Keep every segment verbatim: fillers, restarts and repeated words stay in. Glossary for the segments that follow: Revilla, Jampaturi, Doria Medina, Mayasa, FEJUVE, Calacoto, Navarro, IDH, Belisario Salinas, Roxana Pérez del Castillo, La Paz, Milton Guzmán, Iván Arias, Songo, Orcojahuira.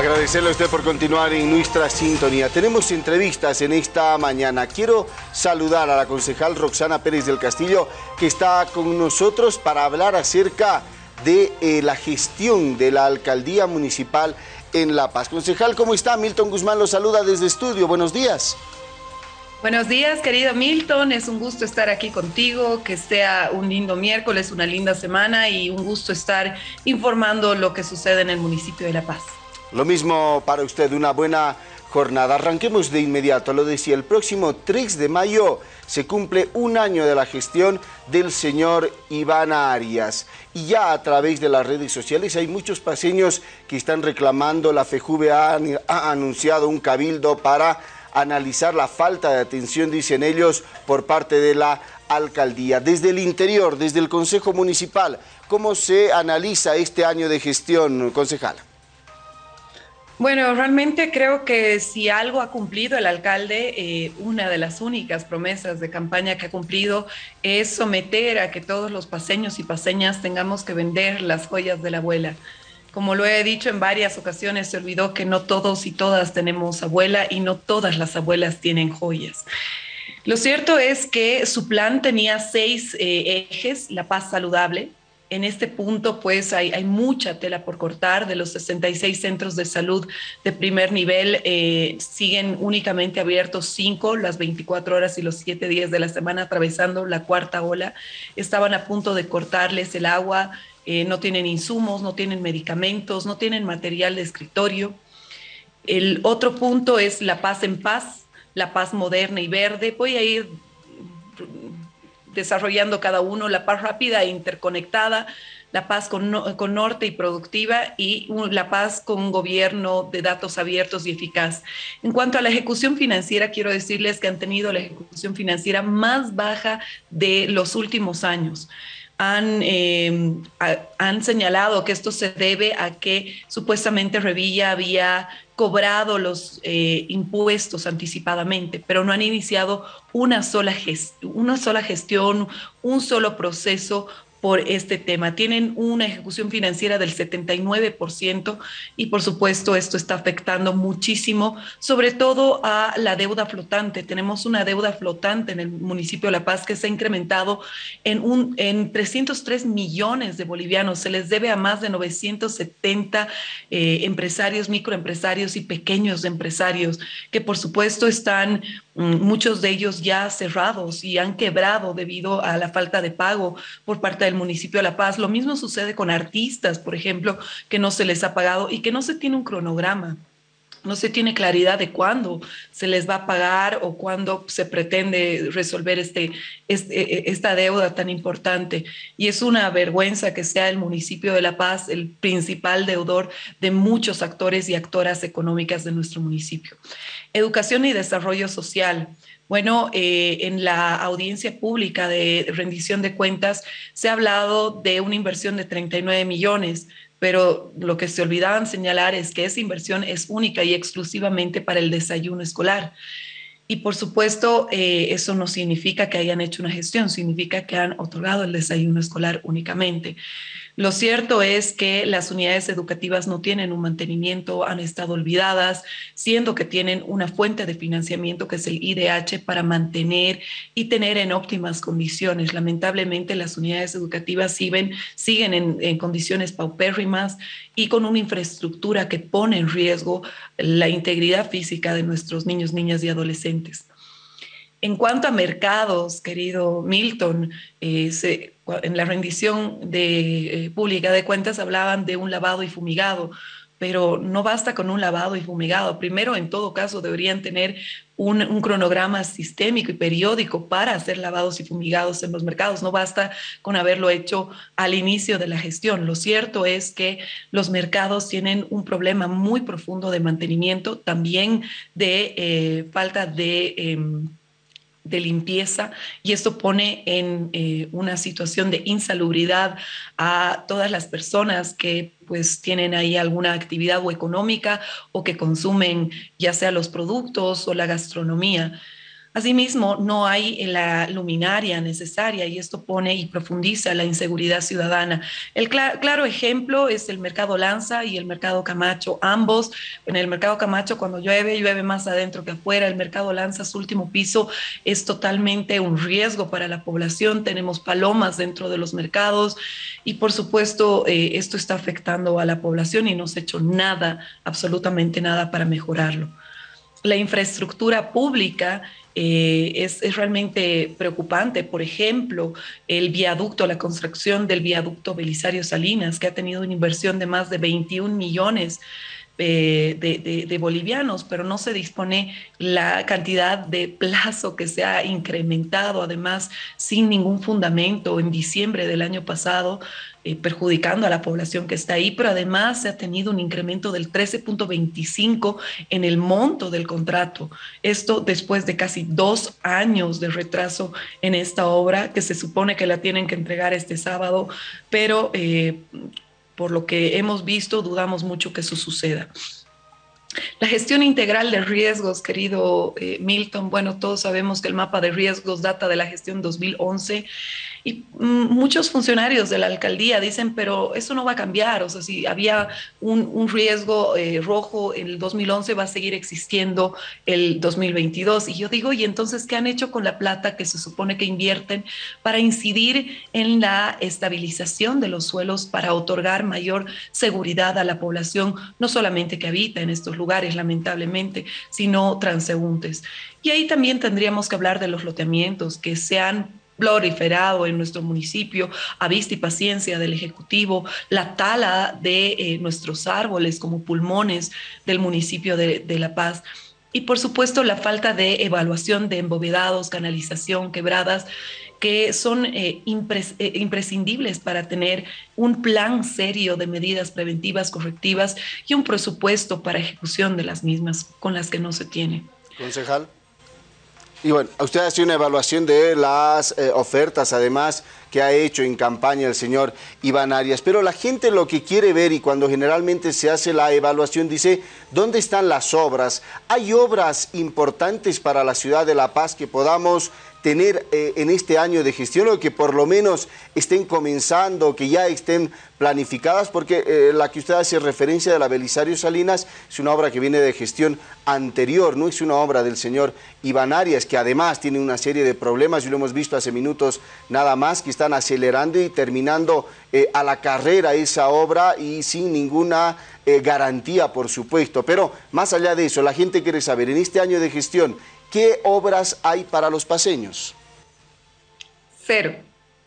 Agradecerle a usted por continuar en nuestra sintonía. Tenemos entrevistas en esta mañana. Quiero saludar a la concejal Roxana Pérez del Castillo, que está con nosotros para hablar acerca de eh, la gestión de la Alcaldía Municipal en La Paz. Concejal, ¿cómo está? Milton Guzmán lo saluda desde estudio. Buenos días. Buenos días, querido Milton. Es un gusto estar aquí contigo, que sea un lindo miércoles, una linda semana y un gusto estar informando lo que sucede en el municipio de La Paz. Lo mismo para usted, una buena jornada. Arranquemos de inmediato. Lo decía, el próximo tres de mayo se cumple un año de la gestión del señor Iván Arias. Y ya a través de las redes sociales hay muchos paseños que están reclamando. La FEJUVE ha, ha anunciado un cabildo para analizar la falta de atención, dicen ellos, por parte de la alcaldía. Desde el interior, desde el Consejo Municipal, ¿cómo se analiza este año de gestión, concejala? Bueno, realmente creo que si algo ha cumplido el alcalde, eh, una de las únicas promesas de campaña que ha cumplido es someter a que todos los paseños y paseñas tengamos que vender las joyas de la abuela. Como lo he dicho en varias ocasiones, se olvidó que no todos y todas tenemos abuela y no todas las abuelas tienen joyas. Lo cierto es que su plan tenía seis eh, ejes: la paz saludable. En este punto, pues, hay, hay mucha tela por cortar. De los sesenta y seis centros de salud de primer nivel, eh, siguen únicamente abiertos cinco, las veinticuatro horas y los siete días de la semana, atravesando la cuarta ola. Estaban a punto de cortarles el agua. Eh, no tienen insumos, no tienen medicamentos, no tienen material de escritorio. El otro punto es la paz en paz, la paz moderna y verde. Voy a ir desarrollando cada uno: la paz rápida e interconectada, la paz con, no, con norte y productiva, y la paz con un gobierno de datos abiertos y eficaz. En cuanto a la ejecución financiera, quiero decirles que han tenido la ejecución financiera más baja de los últimos años. Han, eh, han señalado que esto se debe a que supuestamente Revilla había cobrado los eh, impuestos anticipadamente, pero no han iniciado una sola, una sola gestión, un solo proceso por este tema. Tienen una ejecución financiera del setenta y nueve por ciento y, por supuesto, esto está afectando muchísimo, sobre todo a la deuda flotante. Tenemos una deuda flotante en el municipio de La Paz que se ha incrementado en, un, en trescientos tres millones de bolivianos. Se les debe a más de novecientos setenta eh, empresarios, microempresarios y pequeños empresarios que, por supuesto, están muchos de ellos ya cerrados y han quebrado debido a la falta de pago por parte del municipio de La Paz. Lo mismo sucede con artistas, por ejemplo, que no se les ha pagado y que no se tiene un cronograma. No se tiene claridad de cuándo se les va a pagar o cuándo se pretende resolver este, este, esta deuda tan importante. Y es una vergüenza que sea el municipio de La Paz el principal deudor de muchos actores y actoras económicas de nuestro municipio. Educación y desarrollo social. Bueno, eh, en la audiencia pública de rendición de cuentas se ha hablado de una inversión de treinta y nueve millones. Pero lo que se olvidaban señalar es que esa inversión es única y exclusivamente para el desayuno escolar. Y por supuesto, eh, eso no significa que hayan hecho una gestión, significa que han otorgado el desayuno escolar únicamente. Lo cierto es que las unidades educativas no tienen un mantenimiento, han estado olvidadas, siendo que tienen una fuente de financiamiento que es el I D H para mantener y tener en óptimas condiciones. Lamentablemente, las unidades educativas siguen, siguen en, en condiciones paupérrimas y con una infraestructura que pone en riesgo la integridad física de nuestros niños, niñas y adolescentes. En cuanto a mercados, querido Milton, eh, se, en la rendición de, eh, pública de cuentas hablaban de un lavado y fumigado, pero no basta con un lavado y fumigado. Primero, en todo caso, deberían tener un, un cronograma sistémico y periódico para hacer lavados y fumigados en los mercados. No basta con haberlo hecho al inicio de la gestión. Lo cierto es que los mercados tienen un problema muy profundo de mantenimiento, también de eh, falta de... Eh, de limpieza, y esto pone en eh, una situación de insalubridad a todas las personas que pues tienen ahí alguna actividad o económica o que consumen ya sea los productos o la gastronomía. Asimismo, no hay la luminaria necesaria y esto pone y profundiza la inseguridad ciudadana. El cl- claro ejemplo es el mercado Lanza y el mercado Camacho. Ambos, en el mercado Camacho cuando llueve, llueve más adentro que afuera. El mercado Lanza, su último piso, es totalmente un riesgo para la población. Tenemos palomas dentro de los mercados y por supuesto eh, esto está afectando a la población y no se ha hecho nada, absolutamente nada para mejorarlo. La infraestructura pública eh, es, es realmente preocupante. Por ejemplo, el viaducto, la construcción del viaducto Belisario Salinas, que ha tenido una inversión de más de veintiún millones eh, de, de, de bolivianos, pero no se dispone la cantidad de plazo que se ha incrementado, además sin ningún fundamento en diciembre del año pasado, Eh, perjudicando a la población que está ahí, pero además se ha tenido un incremento del trece punto veinticinco en el monto del contrato. Esto después de casi dos años de retraso en esta obra, que se supone que la tienen que entregar este sábado, pero eh, por lo que hemos visto, dudamos mucho que eso suceda. La gestión integral de riesgos, querido eh, Milton, bueno, todos sabemos que el mapa de riesgos data de la gestión dos mil once y muchos funcionarios de la alcaldía dicen, pero eso no va a cambiar, o sea, si había un, un riesgo eh, rojo en el dos mil once, va a seguir existiendo el dos mil veintidós. Y yo digo, ¿y entonces qué han hecho con la plata que se supone que invierten para incidir en la estabilización de los suelos, para otorgar mayor seguridad a la población, no solamente que habita en estos lugares, lamentablemente, sino transeúntes? Y ahí también tendríamos que hablar de los loteamientos que se han proliferado en nuestro municipio, a vista y paciencia del Ejecutivo, la tala de eh, nuestros árboles como pulmones del municipio de, de La Paz. Y por supuesto la falta de evaluación de embovedados, canalización, quebradas, que son eh, impres, eh, imprescindibles para tener un plan serio de medidas preventivas, correctivas y un presupuesto para ejecución de las mismas, con las que no se tiene. Concejal. Y bueno, usted hace una evaluación de las eh, ofertas, además, que ha hecho en campaña el señor Iván Arias. Pero la gente lo que quiere ver, y cuando generalmente se hace la evaluación, dice, ¿dónde están las obras? ¿Hay obras importantes para la ciudad de La Paz que podamos tener eh, en este año de gestión, o que por lo menos estén comenzando, que ya estén planificadas? Porque eh, la que usted hace referencia de la Belisario Salinas es una obra que viene de gestión anterior, no es una obra del señor Iván Arias, que además tiene una serie de problemas, y lo hemos visto hace minutos nada más, que están acelerando y terminando eh, a la carrera esa obra y sin ninguna eh, garantía, por supuesto. Pero más allá de eso, la gente quiere saber, en este año de gestión, ¿qué obras hay para los paceños? Cero.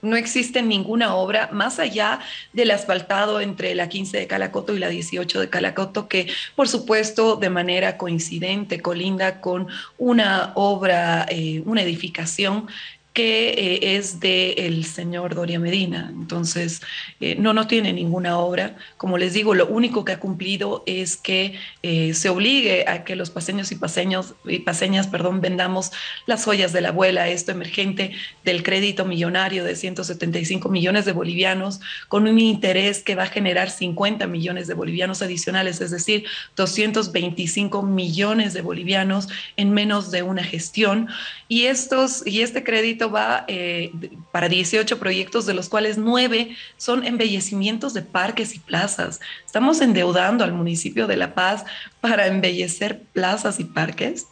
No existe ninguna obra más allá del asfaltado entre la quince de Calacoto y la dieciocho de Calacoto, que por supuesto de manera coincidente colinda con una obra, eh, una edificación que eh, es del señor Doria Medina. Entonces, eh, no, no tiene ninguna obra. Como les digo, lo único que ha cumplido es que eh, se obligue a que los paseños y, paseños, y paseñas perdón, vendamos las joyas de la abuela, esto emergente del crédito millonario de ciento setenta y cinco millones de bolivianos, con un interés que va a generar cincuenta millones de bolivianos adicionales, es decir, doscientos veinticinco millones de bolivianos en menos de una gestión. Y, estos, y este crédito va eh, para dieciocho proyectos, de los cuales nueve son embellecimientos de parques y plazas. ¿Estamos endeudando al municipio de La Paz para embellecer plazas y parques?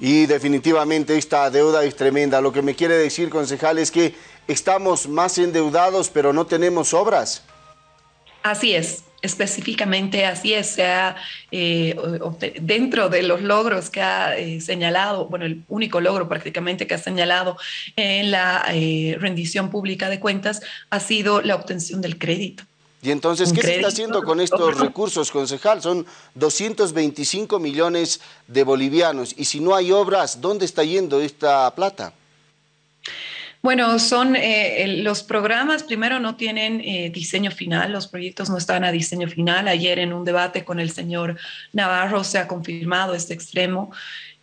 Y definitivamente esta deuda es tremenda. Lo que me quiere decir, concejal, es que estamos más endeudados, pero no tenemos obras. Así es. Específicamente así es, se ha, eh, dentro de los logros que ha eh, señalado, bueno, el único logro prácticamente que ha señalado en la eh, rendición pública de cuentas ha sido la obtención del crédito. Y entonces, ¿qué se está haciendo con estos recursos, concejal? Son doscientos veinticinco millones de bolivianos, y si no hay obras, ¿dónde está yendo esta plata? Bueno, son eh, los programas, primero no tienen eh, diseño final, los proyectos no están a diseño final. Ayer en un debate con el señor Navarro se ha confirmado este extremo.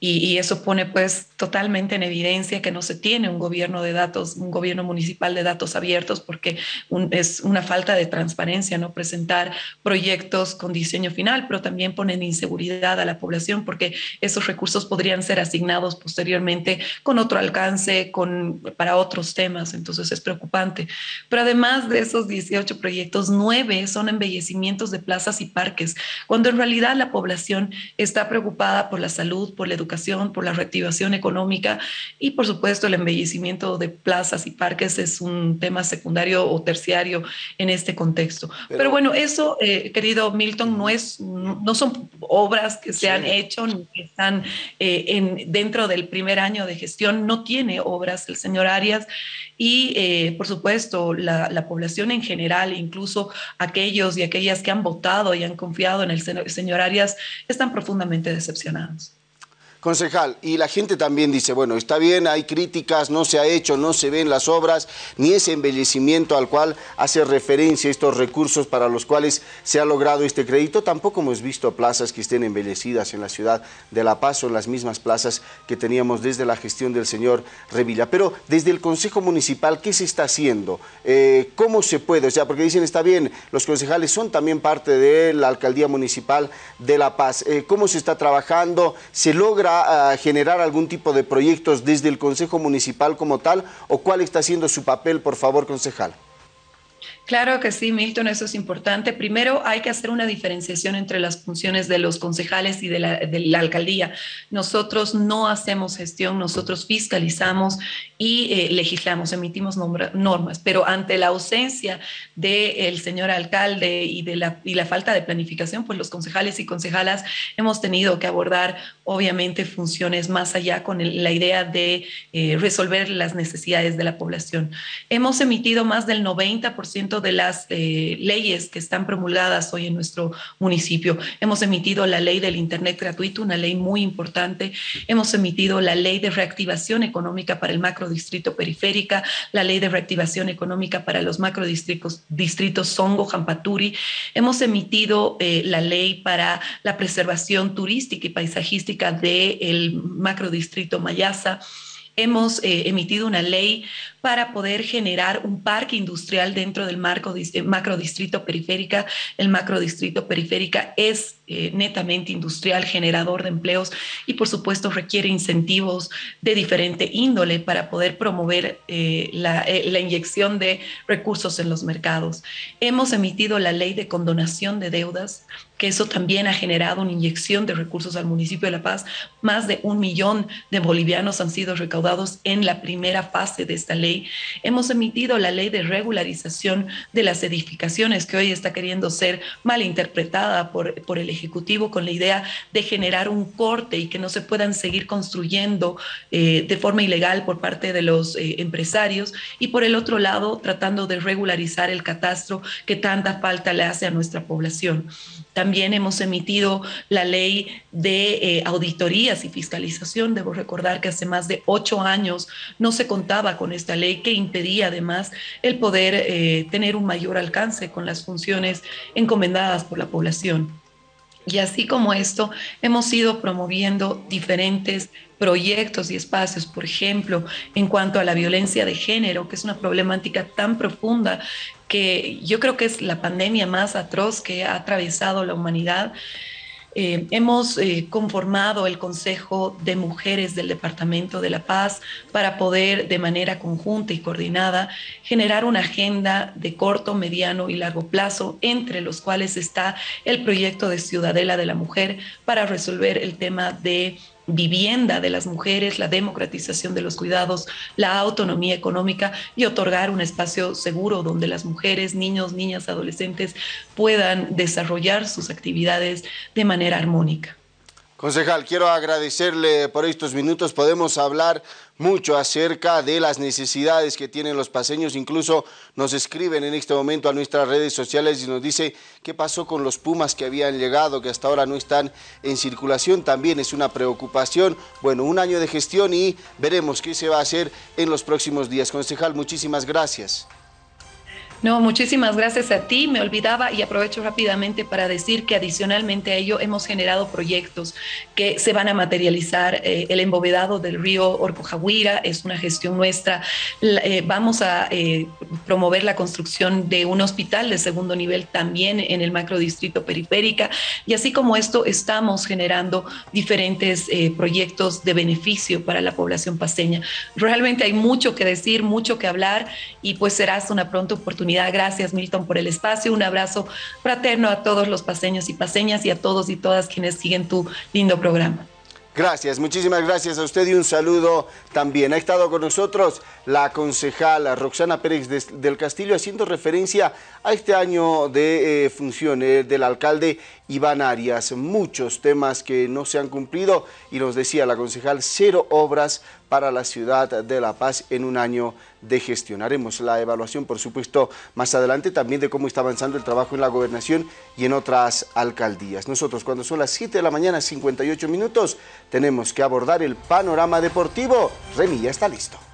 Y, y eso pone pues totalmente en evidencia que no se tiene un gobierno de datos, un gobierno municipal de datos abiertos, porque un, es una falta de transparencia no presentar proyectos con diseño final, pero también ponen inseguridad a la población porque esos recursos podrían ser asignados posteriormente con otro alcance, con, para otros temas, entonces es preocupante. Pero además de esos dieciocho proyectos, nueve son embellecimientos de plazas y parques, cuando en realidad la población está preocupada por la salud, por la educación, por la reactivación económica y por supuesto el embellecimiento de plazas y parques es un tema secundario o terciario en este contexto. Pero, Pero bueno, eso, eh, querido Milton, no, es, no son obras que se sí. han hecho, ni que están eh, en, dentro del primer año de gestión, no tiene obras el señor Arias y eh, por supuesto la, la población en general, incluso aquellos y aquellas que han votado y han confiado en el señor Arias, están profundamente decepcionados. Concejal, y la gente también dice, bueno, está bien, hay críticas, no se ha hecho, no se ven las obras, ni ese embellecimiento al cual hace referencia estos recursos para los cuales se ha logrado este crédito. Tampoco hemos visto plazas que estén embellecidas en la ciudad de La Paz o en las mismas plazas que teníamos desde la gestión del señor Revilla. Pero desde el Consejo Municipal, ¿qué se está haciendo? Eh, ¿Cómo se puede? O sea, porque dicen, está bien, los concejales son también parte de la Alcaldía Municipal de La Paz. Eh, ¿Cómo se está trabajando? ¿Se logra a generar algún tipo de proyectos desde el Consejo Municipal como tal, o cuál está siendo su papel, por favor, concejal? Claro que sí, Milton, eso es importante. Primero hay que hacer una diferenciación entre las funciones de los concejales y de la, de la alcaldía. Nosotros no hacemos gestión, nosotros fiscalizamos y eh, legislamos, emitimos nombra, normas, pero ante la ausencia del señor alcalde y, de la, y la falta de planificación, pues los concejales y concejalas hemos tenido que abordar obviamente funciones más allá con el, la idea de eh, resolver las necesidades de la población. Hemos emitido más del noventa por ciento de las eh, leyes que están promulgadas hoy en nuestro municipio. Hemos emitido la ley del Internet gratuito, una ley muy importante. Hemos emitido la ley de reactivación económica para el macrodistrito periférica, la ley de reactivación económica para los macrodistritos distritos Songo, Jampaturi. Hemos emitido eh, la ley para la preservación turística y paisajística del macrodistrito Mayasa. Hemos eh, emitido una ley para poder generar un parque industrial dentro del marco macrodistrito periférica. El macrodistrito periférica es eh, netamente industrial, generador de empleos y por supuesto requiere incentivos de diferente índole para poder promover eh, la, eh, la inyección de recursos en los mercados. Hemos emitido la ley de condonación de deudas, que eso también ha generado una inyección de recursos al municipio de La Paz. Más de un millón de bolivianos han sido recaudados en la primera fase de esta ley. Hemos emitido la ley de regularización de las edificaciones, que hoy está queriendo ser malinterpretada por, por el Ejecutivo con la idea de generar un corte y que no se puedan seguir construyendo eh, de forma ilegal por parte de los eh, empresarios, y por el otro lado tratando de regularizar el catastro que tanta falta le hace a nuestra población. También hemos emitido la ley de eh, auditorías y fiscalización. Debo recordar que hace más de ocho años no se contaba con esta ley, que impedía además el poder eh, tener un mayor alcance con las funciones encomendadas por la población. Y así como esto, hemos ido promoviendo diferentes proyectos y espacios, por ejemplo, en cuanto a la violencia de género, que es una problemática tan profunda que yo creo que es la pandemia más atroz que ha atravesado la humanidad. Eh, hemos eh, conformado el Consejo de Mujeres del Departamento de La Paz para poder de manera conjunta y coordinada generar una agenda de corto, mediano y largo plazo, entre los cuales está el proyecto de Ciudadela de la Mujer para resolver el tema de vivienda de las mujeres, la democratización de los cuidados, la autonomía económica y otorgar un espacio seguro donde las mujeres, niños, niñas, adolescentes puedan desarrollar sus actividades de manera armónica. Concejal, quiero agradecerle por estos minutos. Podemos hablar mucho acerca de las necesidades que tienen los paseños. Incluso nos escriben en este momento a nuestras redes sociales y nos dice qué pasó con los pumas que habían llegado, que hasta ahora no están en circulación. También es una preocupación. Bueno, un año de gestión y veremos qué se va a hacer en los próximos días. Concejal, muchísimas gracias. No, muchísimas gracias a ti. Me olvidaba y aprovecho rápidamente para decir que adicionalmente a ello hemos generado proyectos que se van a materializar. Eh, el embovedado del río Orcojahuira es una gestión nuestra. Eh, vamos a eh, promover la construcción de un hospital de segundo nivel también en el macrodistrito Periférica. Y así como esto, estamos generando diferentes eh, proyectos de beneficio para la población paceña. Realmente hay mucho que decir, mucho que hablar y pues serás una pronta oportunidad. Gracias, Milton, por el espacio. Un abrazo fraterno a todos los paceños y paceñas y a todos y todas quienes siguen tu lindo programa. Gracias, muchísimas gracias a usted y un saludo también. Ha estado con nosotros la concejala Roxana Pérez del Castillo haciendo referencia a este año de eh, funciones del alcalde Iván Arias. Muchos temas que no se han cumplido y nos decía la concejal, cero obras para la ciudad de La Paz en un año de gestión. Haremos la evaluación, por supuesto, más adelante también de cómo está avanzando el trabajo en la gobernación y en otras alcaldías. Nosotros, cuando son las siete de la mañana, cincuenta y ocho minutos, tenemos que abordar el panorama deportivo. Revilla está listo.